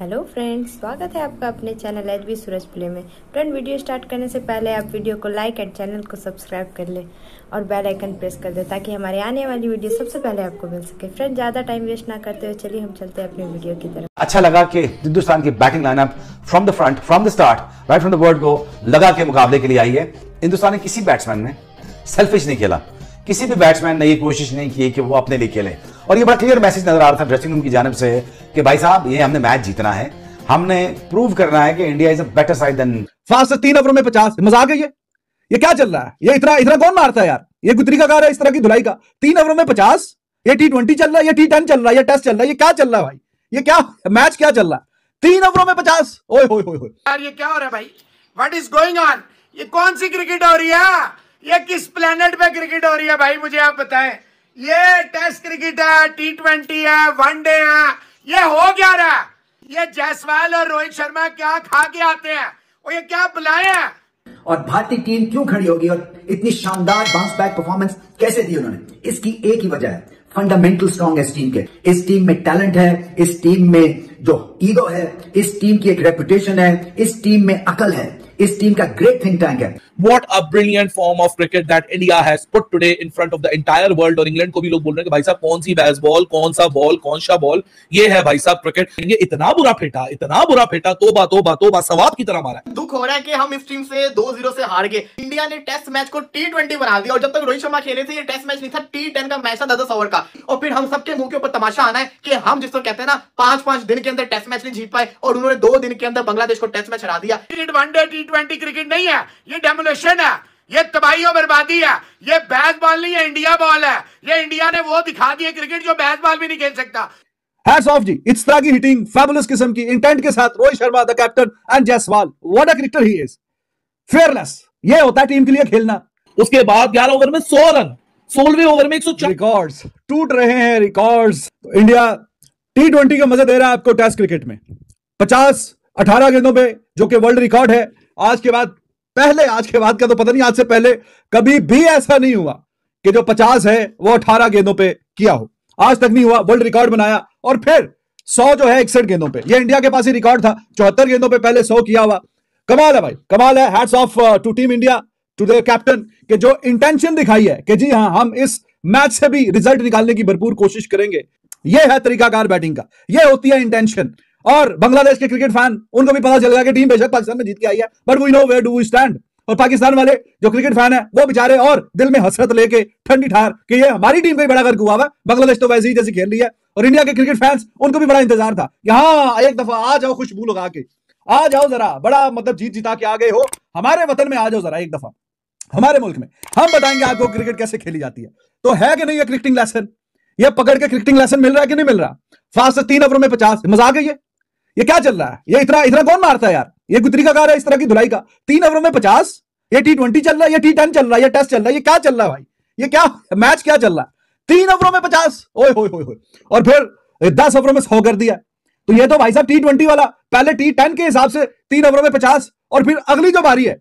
Hello friends, स्वागत है आपका अपने चैनल एचबी सूरज प्ले में। फ्रेंड, वीडियो स्टार्ट करने से पहले आप वीडियो को लाइक एंड चैनल को सब्सक्राइब कर लें और बेल आइकन प्रेस कर दें ताकि हमारे आने वाली वीडियो सबसे पहले आपको मिल सके। फ्रेंड, ज़्यादा टाइम वेस्ट ना करते हुए चलिए हम चलते हैं अपने वीडियो की तरफ। अच्छा लगा कि हिंदुस्तान की batting lineup from the front, from the start, right from the word go लगा के मुकाबले के लिए आई है। हिंदुस्तान के किसी बैट्समैन ने सेल्फिश नहीं खेला, किसी भी बैट्समैन ने ये कोशिश नहीं की कि वो अपने लिए खेलें। और ये बड़ा क्लियर मैसेज नजर आ रहा था ड्रेसिंग रूम की जानिब से कि भाई साहब, ये हमने मैच जीतना है, हमने प्रूव करना है कि India is a better side than France. 3 over में 50, मजाक है ये क्या चल रहा है? ये इतना कौन मारता है यार? ये गुतरी का कार है इस तरह की धुलाई का। 3 ओवर में 50, ये T20 चल रहा है, ये T10 चल रहा है, ये टेस्ट चल रहा है, ये क्या चल रहा है भाई? ये क्या मैच क्या चल रहा है? 3 ओवरों में 50, ओए होए होए यार, ये क्या हो रहा है भाई? What is going on? ये कौन सी क्रिकेट हो रही है? ये किस प्लेनेट पे क्रिकेट हो रही है भाई? मुझे आप बताएं। ये टेस्ट क्रिकेट है, T20 है, वनडे है, ये हो क्या रहा? ये जायसवाल और रोहित शर्मा क्या खा के आते हैं और ये क्या बुलाए हैं? और भारतीय टीम क्यों खड़ी होगी और इतनी शानदार बाउंस बैक परफॉर्मेंस कैसे दी उन्होंने? इसकी एक ही वजह है, फंडामेंटल स्ट्रॉन्ग है इस टीम के। इस टीम में टैलेंट है, इस टीम में जो ईगो है, इस टीम की एक रेपुटेशन है, इस टीम में अकल है, इस टीम का ग्रेट थिंक टैंक है। What a brilliant form of cricket that India has put today in front of the entire world। और इंग्लैंड को भी लोग बोल रहे हैं कि भाई साहब कौन सी बैस बॉल, कौन सा बॉल, कौन सा बॉल, ये है भाई साहब क्रिकेट। ये इतना बुरा फेटा, इतना बुरा फेटा, तोबा तोबा तोबा, सवाब की तरह मारा है। दुख हो रहा है कि हम इस टीम से 2-0 से हार गए। इंडिया ने टेस्ट मैच को T20 बना दिया और जब तक रोहित शर्मा खेले थे ये टेस्ट मैच नहीं था, T10 का मैच था, 10 ओवर का। और फिर हम सबके मुंह के ऊपर तमाशा आना है कि हम जिसको कहते हैं ना 5-5 दिन के अंदर टेस्ट मैच नहीं जीत पाए और उन्होंने 2 दिन के अंदर बांग्लादेश को टेस्ट मैच हरा दिया। वनडे T20 क्रिकेट नहीं है, ये डेमोलेशन है, ये तबाही और बर्बादी है, ये बेसबॉल नहीं है, इंडिया बॉल है। ये इंडिया ने वो दिखा दिया क्रिकेट जो बेसबॉल भी नहीं खेल सकता। हैट्स ऑफ जी, इस तरह की हिटिंग फैबुलस किस्म की इंटेंट के साथ Rohit Sharma the captain and Jaiswal, what a cricketer he is, fearless. ये होता है टीम के लिए खेलना। उसके बाद 11 ओवर में 100 रन, 16वें ओवर में 104। रिकॉर्ड्स टूट रहे हैं, रिकॉर्ड्स। इंडिया T20 का मजा दे रहा है आपको टेस्ट क्रिकेट में। 50 18 गेंदों पे, जो कि वर्ल्ड रिकॉर्ड है। आज के बाद का तो पता नहीं, आज से पहले कभी भी ऐसा नहीं हुआ कि जो 50 है वो 18 गेंदों पे किया हो। आज तक नहीं हुआ, वर्ल्ड रिकॉर्ड बनाया। और फिर 100 जो है 61 गेंदों पे, ये इंडिया के पास ही रिकॉर्ड था, 74 गेंदों पे पहले 100 किया हुआ। कमाल है भाई, कमाल है। Hats off to team India, to the captain, के जो इंटेंशन दिखाई है कि जी हाँ, हम इस मैच से भी रिजल्ट निकालने की भरपूर कोशिश करेंगे। यह है तरीकाकार बैटिंग का, यह होती है इंटेंशन। और बांग्लादेश के क्रिकेट फैन, उनको भी पता चल गया कि टीम बेशक पाकिस्तान में जीत के आई है, but we know where do we stand. और पाकिस्तान वाले जो क्रिकेट फैन है वो बेचारे और दिल में हसरत लेके ठंडी ठार कि ये हमारी टीम पे बड़ा गर्क हुआ है, बांग्लादेश तो वैसे ही जैसे खेल रही है। और इंडिया के क्रिकेट फैंस, उनको भी बड़ा इंतजार था, यहाँ एक दफा आ जाओ, खुशबू लगा के आ जाओ जरा, बड़ा मतलब जीत जिता के आ गए हो, हमारे वतन में आ जाओ जरा, एक दफा हमारे मुल्क में, हम बताएंगे आपको क्रिकेट कैसे खेली जाती है। तो है कि नहीं ये क्रिकेटिंग लेसन? ये पकड़ के क्रिकेटिंग लेसन मिल रहा है कि नहीं मिल रहा? फास्ट 3 ओवरों में 50, मजाक है ये क्या चल रहा है? ये इतना कौन मारता है यार? ये गुतरी का कार है इस तरह की धुलाई का। 3 ओवरों में 50, ये T20 चल रहा है, ये T10 चल रहा है, ये टेस्ट चल रहा है, ये क्या चल रहा है भाई? ये क्या मैच क्या चल रहा है? 3 ओवरों में 50, ओए होए होए। और फिर 10 ओवरों में 100 कर दिया। तो ये तो भाई साहब T20 वाला पहले T10 के हिसाब से 3 ओवरों में 50, और फिर अगली जो बारी है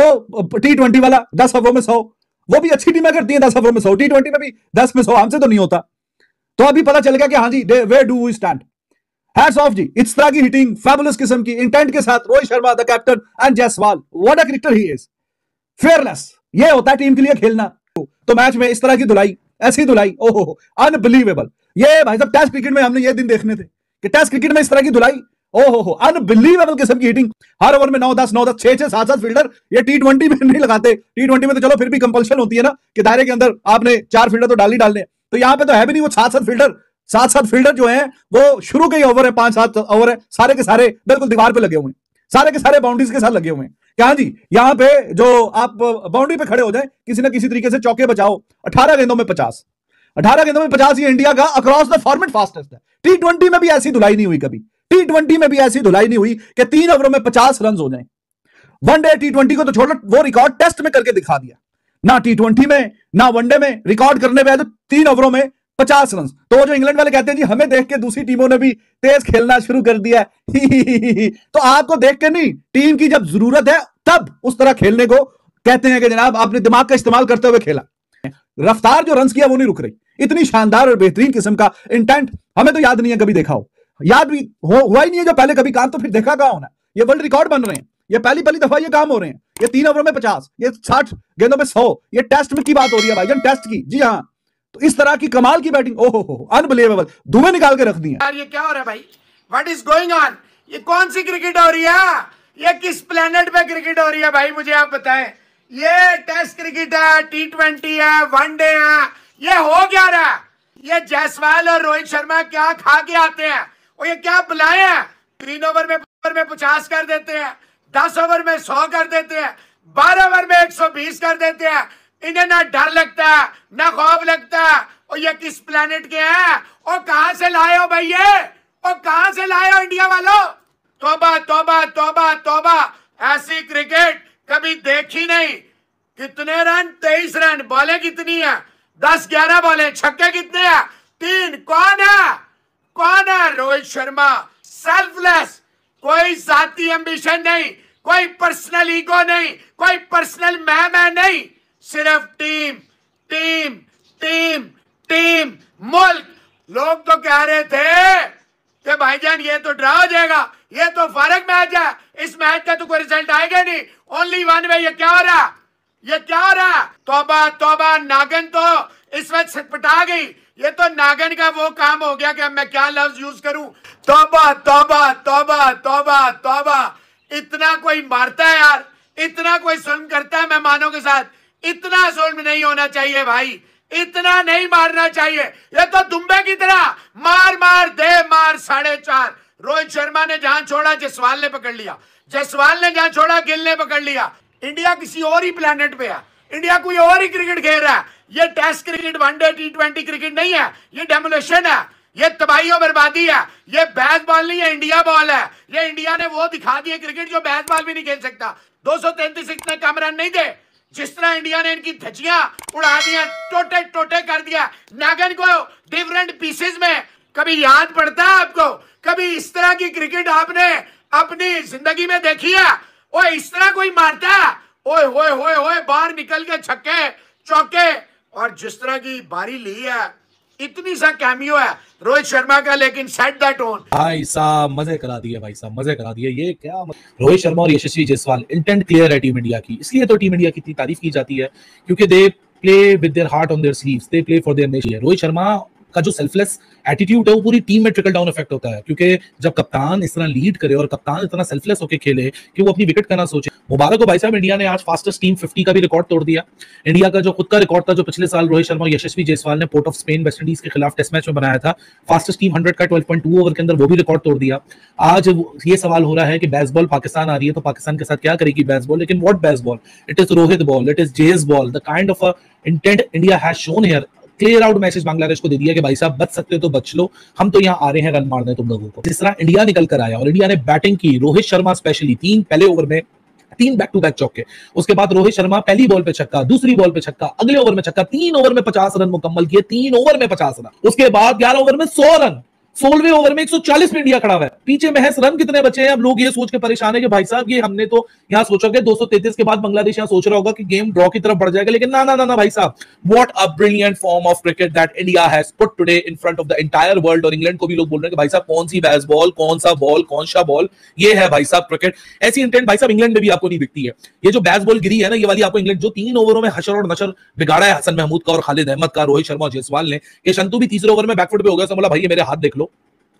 वो T20 वाला 10 ओवरों में 100। वो भी अच्छी टीमें करती है 10 ओवरों में 100, T20 में भी 10 में 100, हमसे तो नहीं होता। तो अभी पता चल गया कि हाँ जी, where do we stand. Hats off जी, इस तरह की हिटिंग फैबुलस किस्म की इंटेंट के साथ Rohit Sharma the captain and Jaiswal, what a cricketer he is, fearless. ये होता है टीम के लिए खेलना। तो मैच में इस तरह की धुलाई, ऐसी धुलाई, ओहो अनबिलीवेबल। ये भाई साहब टेस्ट क्रिकेट में हमने ये दिन देखने थे कि टेस्ट क्रिकेट में इस तरह की धुलाई, ओहो अनबिलीवेबल किस्म की हिटिंग। हर ओवर में 9-10, 9-10, 6-6, 7-7 फील्डर। ये T20 में नहीं लगाते, T20 में तो चलो फिर भी कंपल्शन होती है ना कि दायरे के अंदर आपने 4 फील्डर तो डाल ही डालने। तो यहाँ पे तो है भी नहीं वो 7-7 फील्डर। 7-7 फील्डर जो हैं वो शुरू के ही ओवर है, 5-7 ओवर है, सारे के सारे बिल्कुल दीवार पे लगे हुए हैं, सारे के सारे बाउंड्रीज के साथ लगे हुए हैं। क्या जी, यहाँ पे जो आप बाउंड्री पे खड़े हो जाए किसी ना किसी तरीके से, चौके बचाओ। 18 गेंदों में 50, 18 गेंदों में 50, ये इंडिया का अक्रॉस द फॉर्मेट फास्टेस्ट है। T20 में भी ऐसी धुलाई नहीं हुई कभी, T20 में भी ऐसी धुलाई नहीं हुई कि 3 ओवरों में 50 रन हो जाए। वनडे T20 को तो छोड़ो, वो रिकॉर्ड टेस्ट में करके दिखा दिया ना, T20 में ना वनडे में रिकॉर्ड करने पे। 3 ओवरों में 50 रन, तो जो इंग्लैंड वाले कहते हैं जी हमें देख के दूसरी टीमों ने भी तेज खेलना शुरू कर दिया है, तो आपको देख के नहीं, टीम की जब जरूरत है तब उस तरह खेलने को कहते हैं कि जनाब आपने दिमाग का इस्तेमाल करते हुए खेला। रफ्तार जो रन किया वो नहीं रुक रही, इतनी शानदार और बेहतरीन किस्म का इंटेंट हमें तो याद नहीं है कभी देखा हो। याद भी हुआ ही नहीं है जो पहले कभी काम, तो फिर देखा कहाँ होना। ये वर्ल्ड रिकॉर्ड बन रहे हैं, ये पहली दफा ये काम हो रहे हैं। ये 3 ओवरों में 50, ये 60 गेंदों में 100, ये टेस्ट में की बात हो रही है भाईजान, टेस्ट की। जी हाँ, तो इस तरह की कमाल की बैटिंग, ओहो अनबिलीवेबल, धुएं निकाल के रख दी है यार। ये क्या हो रहा है भाई, व्हाट इज गोइंग ऑन, ये कौन सी क्रिकेट हो रही है, ये किस प्लेनेट पे क्रिकेट हो रही है भाई, मुझे आप बताएं। ये टेस्ट क्रिकेट है, टी20 है, वनडे है, ये हो क्या रहा है। ये जायसवाल और रोहित शर्मा क्या खा के आते हैं, और ये क्या बुलाए हैं। 3 ओवर में 50 कर देते हैं, 10 ओवर में 100 कर देते हैं, 12 ओवर में 120 कर देते हैं। इन्हें ना डर लगता है ना खौफ लगता है। और ये किस प्लेनेट के हैं, और कहाँ से लाए हो भाई, ये और कहाँ से लाए हो इंडिया वालों। तोबा तोबा तोबा तोबा, ऐसी क्रिकेट कभी देखी नहीं। कितने रन, 23 रन, बॉलें कितनी है, 10-11 बॉले, छक्के कितने हैं, 3। कौन है रोहित शर्मा, सेल्फलेस, कोई जाती एम्बिशन नहीं, कोई पर्सनल ईगो नहीं, कोई पर्सनल मैं नहीं, सिर्फ टीम टीम टीम टीम, मुल्क। लोग तो कह रहे थे कि भाईजान ये तो ड्रा हो जाएगा, ये तो फर्क मैच है, इस मैच का तो कोई रिजल्ट आएगा नहीं, ओनली वन वे। ये क्या हो रहा है। तौबा तौबा, नागन तो इस वक्त छटपटा गई। ये तो नागन का वो काम हो गया कि मैं क्या लफ्ज यूज करूं। तौबा तौबा तौबा तौबा तौबा, इतना कोई मारता है यार, इतना कोई जुल्म करता है मेहमानों के साथ, इतना जुल्म नहीं होना चाहिए भाई, इतना नहीं मारना चाहिए। ये तो दुम्बे की तरह मार मार दे मार। 4.5 रोहित शर्मा ने जहां छोड़ा जायसवाल ने पकड़ लिया, जायसवाल ने जहां छोड़ा गिल ने पकड़ लिया। इंडिया किसी और ही प्लेनेट पे है, इंडिया कोई और ही क्रिकेट खेल रहा है। ये टेस्ट क्रिकेट, वनडे, टी20 क्रिकेट नहीं है, ये डेमोलेशन है, ये तबाही और बर्बादी है। ये बैस बॉल नहीं है, इंडिया बॉल है। ये इंडिया ने वो दिखा दिया क्रिकेट जो बैस बॉल भी नहीं खेल सकता। 233 इतने कम रन नहीं थे, जिस तरह इंडिया ने इनकी धज्जियां उड़ा दिया, टोटे टोटे कर दिया नागन को डिफरेंट पीसेज में। कभी याद पड़ता है आपको, कभी इस तरह की क्रिकेट आपने अपनी जिंदगी में देखी है? ओए इस तरह कोई मारता है, ओए होए होए होए, बाहर निकल के छक्के चौके। और जिस तरह की बारी ली है, इतनी सा कैमियो है रोहित शर्मा का, लेकिन सेट द टोन। भाई साहब मजे करा दिए, भाई साहब मजे करा दिए। ये क्या रोहित शर्मा और यशस्वी जायसवाल, इंटेंट क्लियर है टीम इंडिया की, इसलिए तो टीम इंडिया की इतनी तारीफ की जाती है, क्योंकि they play with their heart on their sleeves, they play for their nation. Rohit Sharma का जो सेल्फलेस एटीट्यूड है वो पूरी टीम में ट्रिकल डाउन इफेक्ट होता है, क्योंकि जब कप्तान इस तरह लीड करे और कप्तान इतना सेल्फलेस होकर खेले कि वो अपनी विकेट का ना सोचे। मुबारक हो भाई साहब, इंडिया ने आज फास्टेस्ट टीम 50 का भी रिकॉर्ड तोड़ दिया। इंडिया का जो खुद का रिकॉर्ड था, जो पिछले साल रोहित शर्मा और यशस्वी जायसवाल ने Port of Spain West Indies के खिलाफ टेस्ट मैच में बनाया था, फास्टेस्ट टीम 100 का 12.2 ओवर के अंदर, वो भी रिकॉर्ड तोड़ दिया। आज ये सवाल हो रहा है कि बेसबॉल पाकिस्तान आ रही है तो पाकिस्तान के साथ क्या करेगी बेसबॉल, लेकिन what baseball, it is Rohit ball, it is Jais ball. The kind of intent India has shown here, clear out message Bangladesh को दे दिया कि भाई साहब बच सकते हो तो बच लो, हम तो यहाँ आ रहे हैं रन मारने तुम लोगों को। जिस तरह इंडिया निकल कर आया और इंडिया ने बैटिंग की, रोहित शर्मा स्पेशली 3 पहले ओवर में 3 बैक टू बैक चौके, उसके बाद रोहित शर्मा पहली बॉल पे छक्का, दूसरी बॉल पे छक्का, अगले ओवर में छक्का, 3 ओवर में 50 रन मुकम्मल किए, 3 ओवर में 50 रन, उसके बाद 11 ओवर में 100 रन, 16वें ओवर में 140 पे इंडिया खड़ा हुआ है, पीछे महज रन कितने बचे हैं। अब लोग ये सोच के परेशान है कि भाई साहब ये हमने तो यहाँ सोचा कि 233 के बाद बांग्लादेश यहाँ सोच रहा होगा कि गेम ड्रॉ की तरफ बढ़ जाएगा, लेकिन ना ना ना ना भाई साहब, what a brilliant form of cricket that India has put today in front of the entire world. और इंग्लैंड को भी लोग बोल रहे हैं कि भाई साहब कौन सी बैस बॉल, कौन सा बॉल, कौन सा बॉल, ये है भाई साहब क्रिकेट। ऐसी इंटेंट भाई साहब इंग्लैंड में भी आपको नहीं दिखती है। ये जो बैस बॉल गिरी है ना, ये वाली आपको इंग्लैंड, जो 3 ओवरों में हशर और नशर बिगाड़ा है हसन महमूद का और खालिद अहमद का, रोहित शर्मा और जायसवाल ने। ये शंतु भी 3रे ओवर में बैकफुट पे हो गया, बोला भाई मेरे हाथ देख लो,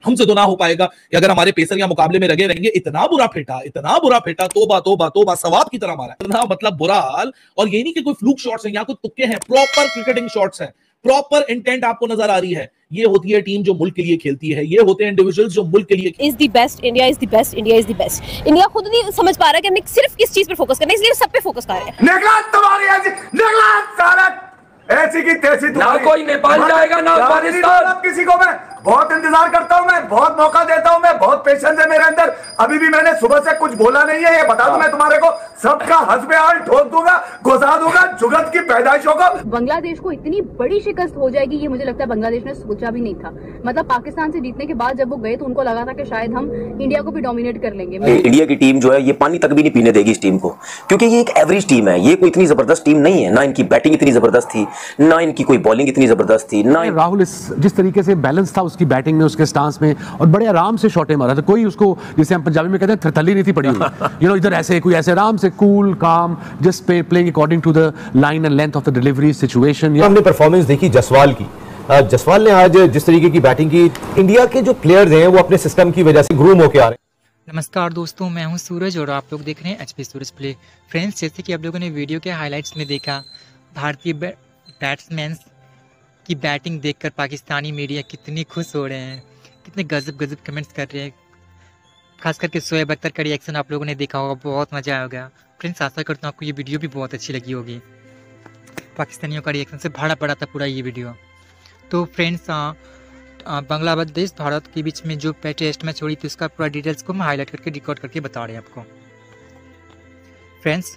हमसे तो ना हो पाएगा कि अगर हमारे पेसर या मुकाबले में लगे रहेंगे। इतना बुरा फेटा, तोबा तोबा तोबा, सवाब की तरह मारा, इतना मतलब बुरा हाल। और ये नहीं कि कोई फ्लूक शॉट्स हैं, यहाँ कोई तुक्के हैं, प्रॉपर क्रिकेटिंग शॉट्स हैं, प्रॉपर इंटेंट आपको नजर आ रही है। ये होती है टीम जो मुल्क के लिए खेलती है, ये होते हैं इंडिविजुअल्स जो मुल्क के लिए। Is the best India, is the best India, is the best India. खुद नहीं समझ पा रहा कि हमने सिर्फ किस चीज पर फोकस करना है, इसलिए सब पे फोकस कर रहे हैं। ऐसी की तैसी ना कोई नेपाल जाएगा ना पाकिस्तान किसी को। मैं बहुत इंतजार करता हूं, मैं बहुत मौका देता हूं, मैं बहुत पेशेंस है मेरे अंदर। अभी भी मैंने सुबह से कुछ बोला नहीं है, ये बता दूं मैं तुम्हारे को। सबका हसबे हाल ठोक दूंगा, घुसा दूंगा जुगत की पैदाइशों को। बांग्लादेश को इतनी बड़ी शिकस्त हो जाएगी ये मुझे लगता है बांग्लादेश ने सोचा भी नहीं था। मतलब पाकिस्तान से जीतने के बाद जब वो गए तो उनको लगा था कि शायद हम इंडिया को भी डोमिनेट कर लेंगे। इंडिया की टीम जो है ये पानी तक भी नहीं पीने देगी इस टीम को, क्योंकि ये एक एवरेज टीम है, ये कोई इतनी जबरदस्त टीम नहीं है। ना इनकी बैटिंग इतनी जबरदस्त थी, ना इनकी कोई बॉलिंग इतनी जबरदस्त थी। ना राहुल जिस तरीके से बैलेंस था उसकी बैटिंग में, उसके स्टांस में, और बड़े आराम से शॉटें मारा था। कोई उसको जैसे हम पंजाबी में कहते हैं थरथली नहीं थी पड़ी हुई, इधर ऐसे कोई ऐसे आराम से कूल काम, just playing according to the line and length of the delivery situation. हमने परफॉर्मेंस देखी जसवाल की। जसवाल ने आज जिस तरीके की बैटिंग की, इंडिया के जो प्लेयर्स हैं वो अपने सिस्टम की वजह से ग्रूम होकर आ रहे हैं। नमस्कार दोस्तों, मैं हूं सूरज और आप लोग देख रहे हैं एचबी सूरज प्ले। फ्रेंड्स, जैसे कि आप लोगों ने वीडियो के हाईलाइट्स में देखा, भारतीय बैट्समैन की बैटिंग देखकर पाकिस्तानी मीडिया कितनी खुश हो रहे हैं, कितने गजब कमेंट्स कर रहे हैं। खास करके शोएब अख्तर का रिएक्शन आप लोगों ने देखा होगा, बहुत मज़ा आया होगा। फ्रेंड्स, आशा करता हूँ आपको ये वीडियो भी बहुत अच्छी लगी होगी। पाकिस्तानियों का रिएक्शन से भरा पड़ा था पूरा ये वीडियो। तो फ्रेंड्स, बांग्लादेश भारत के बीच में जो टेस्ट मैच हो रही थी उसका पूरा डिटेल्स को हम हाईलाइट करके रिकॉर्ड करके बता रहे हैं आपको। फ्रेंड्स,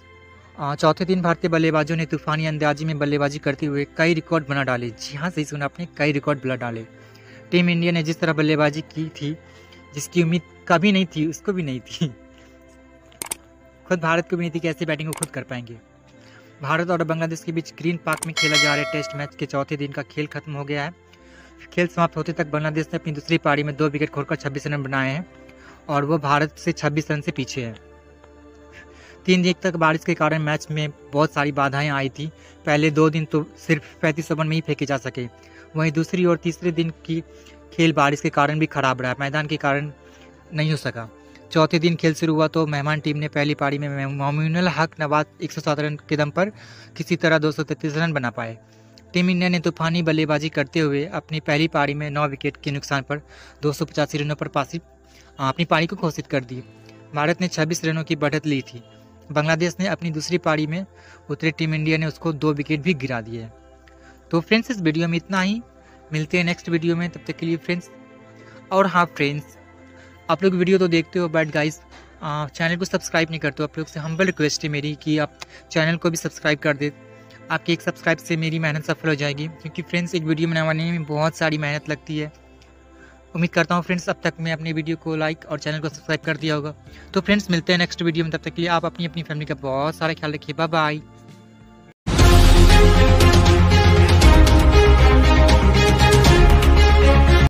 चौथे दिन भारतीय बल्लेबाजों ने तूफानी अंदाजी में बल्लेबाजी करते हुए कई रिकॉर्ड बना डाले। जी हाँ, सही सुना आपने, कई रिकॉर्ड बना डाले। टीम इंडिया ने जिस तरह बल्लेबाजी की थी, जिसकी उम्मीद कभी नहीं थी, उसको भी नहीं थी, खुद भारत को भी नहीं थी कि ऐसी बैटिंग वो खुद कर पाएंगे। भारत और बांग्लादेश के बीच ग्रीन पार्क में खेला जा रहा है टेस्ट मैच के चौथे दिन का खेल खत्म हो गया है। खेल समाप्त होते तक बांग्लादेश ने अपनी दूसरी पारी में 2 विकेट खोकर 26 रन बनाए हैं और वो भारत से 26 रन से पीछे है। 3 दिन तक बारिश के कारण मैच में बहुत सारी बाधाएं आई थी। पहले 2 दिन तो सिर्फ 35 ओवर में ही फेंके जा सके, वहीं दूसरी और तीसरे दिन की खेल बारिश के कारण भी खराब रहा, मैदान के कारण नहीं हो सका। चौथे दिन खेल शुरू हुआ तो मेहमान टीम ने पहली पारी में मोमिनुल हक नवाज 107 रन के दम पर किसी तरह 233 रन बना पाए। टीम इंडिया ने तूफानी बल्लेबाजी करते हुए अपनी पहली पारी में 9 विकेट के नुकसान पर 285 रनों पर अपनी पारी को घोषित कर दी। भारत ने 26 रनों की बढ़त ली थी। बांग्लादेश ने अपनी दूसरी पारी में उतरे टीम इंडिया ने उसको 2 विकेट भी गिरा दिए। तो फ्रेंड्स, इस वीडियो में इतना ही, मिलते हैं नेक्स्ट वीडियो में, तब तक के लिए फ्रेंड्स। और हाँ फ्रेंड्स, आप लोग वीडियो तो देखते हो बट गाइस चैनल को सब्सक्राइब नहीं करते हो। आप लोग से हम्बल रिक्वेस्ट है मेरी कि आप चैनल को भी सब्सक्राइब कर दे। आपके एक सब्सक्राइब से मेरी मेहनत सफल हो जाएगी, क्योंकि फ्रेंड्स एक वीडियो बनाने में बहुत सारी मेहनत लगती है। उम्मीद करता हूँ फ्रेंड्स अब तक मैं अपने वीडियो को लाइक और चैनल को सब्सक्राइब कर दिया होगा। तो फ्रेंड्स, मिलते हैं नेक्स्ट वीडियो में, तब तक के लिए आप अपनी फैमिली का बहुत सारा ख्याल रखिए। Bye bye.